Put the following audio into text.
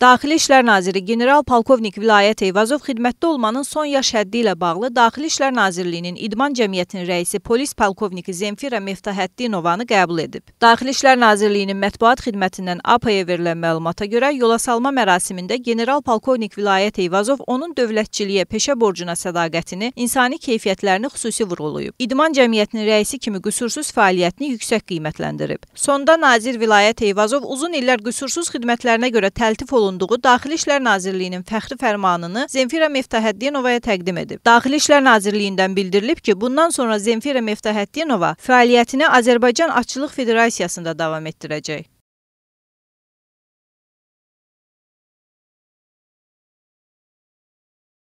Daxili İşlər Naziri General-Polkovnik Vilayət Eyvazov xidmətdə olmanın son yaş həddi ilə bağlı Daxili İşlər Nazirliyinin İdman Cəmiyyətinin rəisi polis polkovniki Zemfira Meftahətdinovanı qəbul edib. Daxili İşlər Nazirliyinin mətbuat xidmətindən APA-ya verilən məlumata görə yola salma mərasimində General-Polkovnik Vilayət Eyvazov onun dövlətçiliyə, peşə borcuna sədaqətini, insani keyfiyyətlərini xüsusi vurğulayıb. İdman Cəmiyyətinin rəisi kimi qüsursuz fəaliyyətini yüksək qiymətləndirib. Sonda Nazir Vilayət Eyvazov uzun illər qüsursuz xidmətlərinə görə təltif olunduğu Daxili İşlər Nazirliyinin fəxri fərmanını Zemfira Meftahətdinovaya təqdim edib. Daxili İşlər Nazirliyindən bildirilib ki, bundan sonra Zemfira Meftahətdinova fəaliyyətini Azərbaycan Atıcılıq Federasiyasında davam etdirəcək.